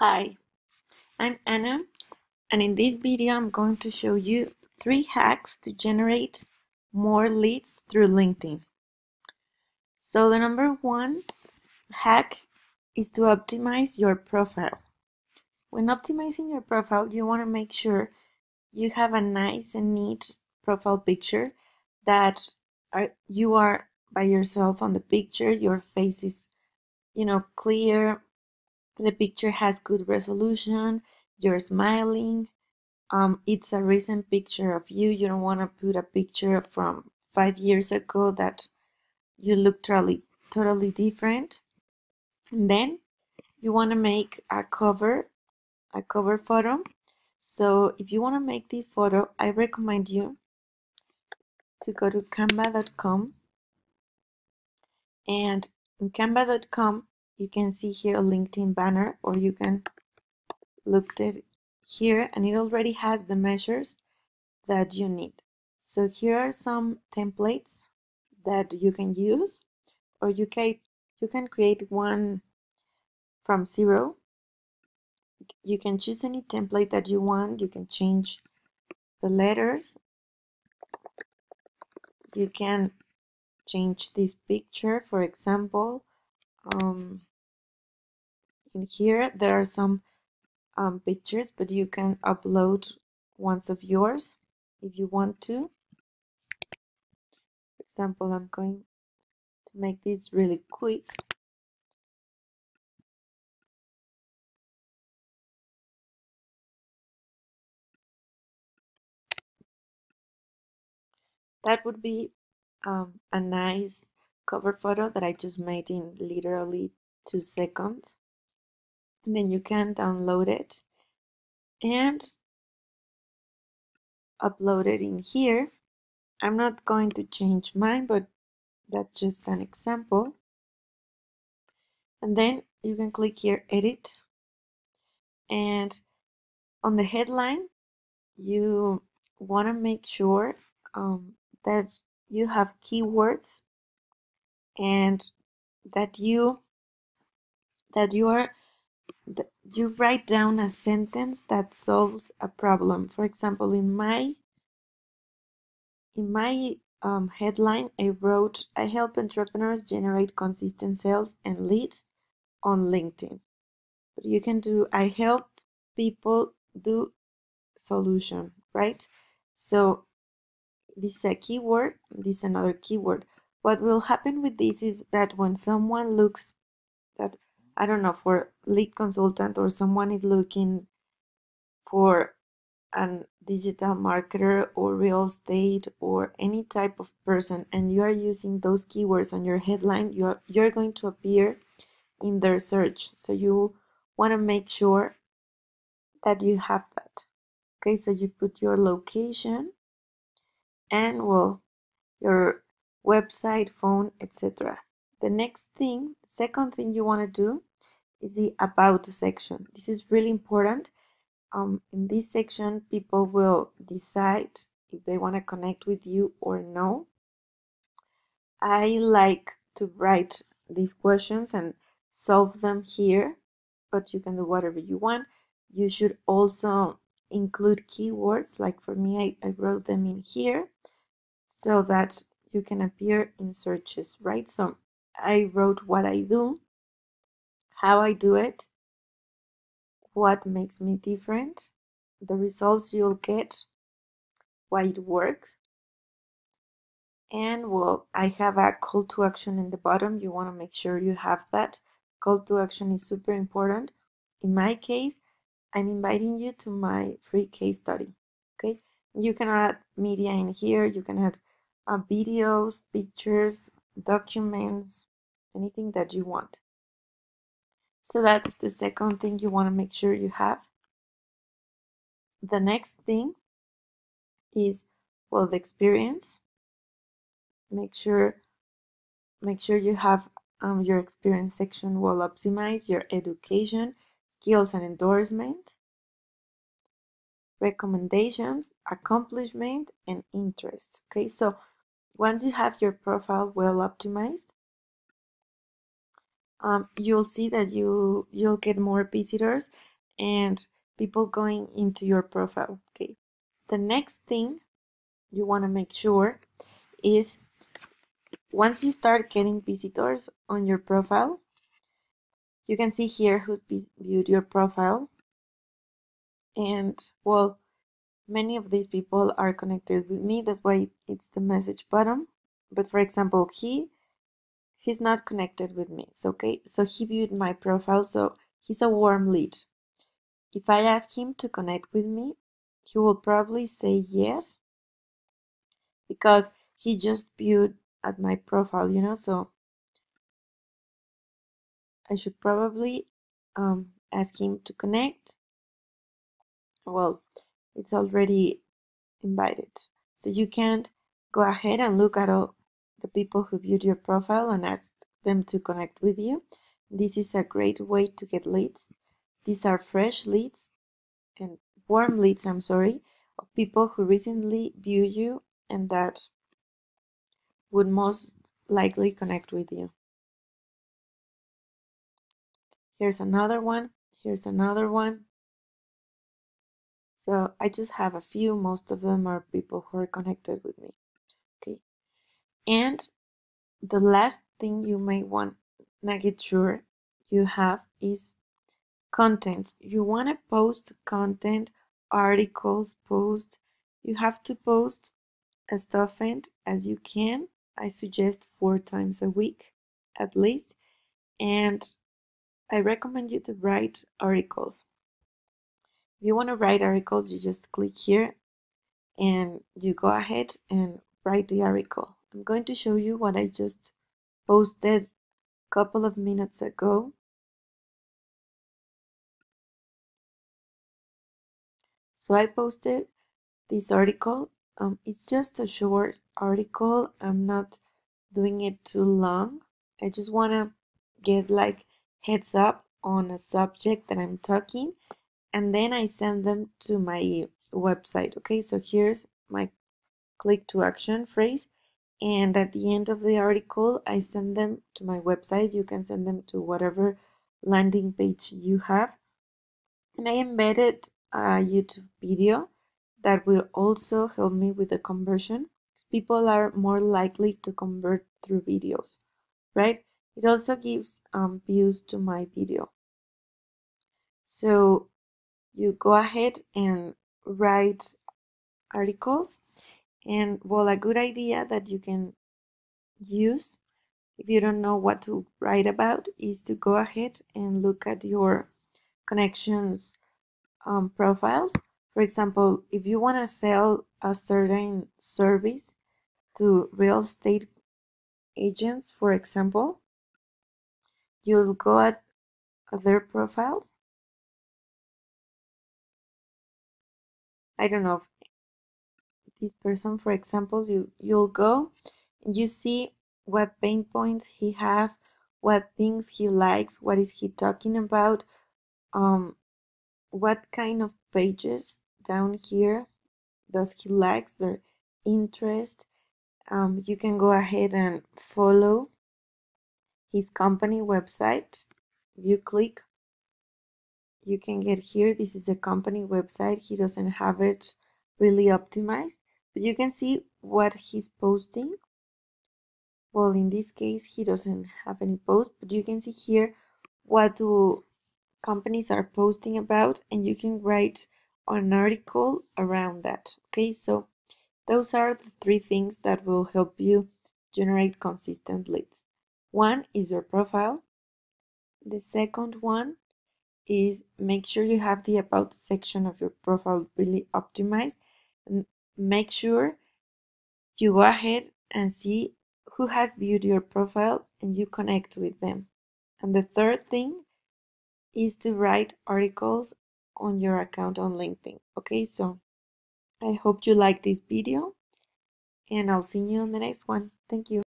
Hi, I'm Anna, and in this video I'm going to show you 3 hacks to generate more leads through LinkedIn. So the number 1 hack is to optimize your profile. When optimizing your profile, you want to make sure you have a nice and neat profile picture, that you are by yourself on the picture, your face is, you know, clear, the picture has good resolution, you're smiling, it's a recent picture of you. You don't want to put a picture from 5 years ago that you look totally different. And then you want to make a cover photo. So if you want to make this photo, I recommend you to go to Canva.com, and in Canva.com you can see here a LinkedIn banner, or you can look at here and it already has the measures that you need. So here are some templates that you can use, or you can create one from zero. You can choose any template that you want. You can change the letters. You can change this picture, for example. In here there are some pictures, but you can upload ones of yours if you want to. For example, I'm going to make this really quick. That would be a nice cover photo that I just made in literally 2 seconds. And then you can download it and upload it in here. I'm not going to change mine, but that's just an example. And then you can click here, edit, and on the headline you want to make sure that you have keywords and that you write down a sentence that solves a problem. For example, in my headline I wrote, I help entrepreneurs generate consistent sales and leads on LinkedIn. But you can do, I help people do solution, right? So this is a keyword, this is another keyword. What will happen with this is that when someone looks that, I don't know, for lead consultant, or someone is looking for a digital marketer or real estate or any type of person, and you are using those keywords on your headline, you're going to appear in their search. So you want to make sure that you have that. Okay, so you put your location and, well, your website, phone, etc. The next thing, the second thing you want to do is the about section. This is really important. In this section, people will decide if they want to connect with you or no. I like to write these questions and solve them here, but you can do whatever you want. You should also include keywords, like for me, I wrote them in here so that you can appear in searches, right? So I wrote what I do, how I do it, what makes me different, the results you'll get, why it works, and, well, I have a call to action in the bottom. You want to make sure you have that. Call to action is super important. In my case, I'm inviting you to my free case study. Okay, you can add media in here, you can add videos, pictures, documents, anything that you want. So that's the second thing you want to make sure you have. The next thing is, well, the experience. Make sure you have your experience section well optimized, your education, skills and endorsement, recommendations, accomplishment, and interest. Okay, so once you have your profile well optimized, you'll see that you'll get more visitors and people going into your profile. Okay. The next thing you want to make sure is once you start getting visitors on your profile, you can see here who's viewed your profile. And well, many of these people are connected with me. That's why it's the message button. But for example, he's not connected with me. So, okay, so he viewed my profile. So he's a warm lead. If I ask him to connect with me, he will probably say yes, because he just viewed at my profile, you know, so I should probably ask him to connect. Well, it's already invited. So you can't go ahead and look at all the people who viewed your profile and ask them to connect with you. This is a great way to get leads. These are fresh leads and warm leads, I'm sorry, of people who recently viewed you and that would most likely connect with you. Here's another one. Here's another one. So I just have a few. Most of them are people who are connected with me. Okay. And the last thing you may want to get sure you have is content. You want to post content, articles, post. You have to post as often as you can. I suggest 4 times a week at least. And I recommend you to write articles. If you want to write articles, you just click here and you go ahead and write the article. I'm going to show you what I just posted a couple of minutes ago. So I posted this article. It's just a short article. I'm not doing it too long. I just want to get like heads up on a subject that I'm talking, and then I send them to my website. Okay, so here's my click to action phrase, and at the end of the article I send them to my website. You can send them to whatever landing page you have, and I embedded a YouTube video that will also help me with the conversion, because people are more likely to convert through videos, right? It also gives views to my video. So you go ahead and write articles. And well, a good idea that you can use if you don't know what to write about is to go ahead and look at your connections profiles. For example, if you want to sell a certain service to real estate agents, for example, you'll go at their profiles. I don't know, this person, for example, you'll go and you see what pain points he have, what things he likes, what is he talking about, what kind of pages down here does he likes, their interest. You can go ahead and follow his company website. If you click, you can get here. This is a company website. He doesn't have it really optimized, but you can see what he's posting. Well, in this case, he doesn't have any posts, but you can see here what do companies are posting about, and you can write an article around that. Okay, so those are the 3 things that will help you generate consistent leads. One is your profile. The second one is make sure you have the about section of your profile really optimized. And make sure you go ahead and see who has viewed your profile and you connect with them. And the third thing is to write articles on your account on LinkedIn. Okay, so I hope you like this video and I'll see you on the next one. Thank you.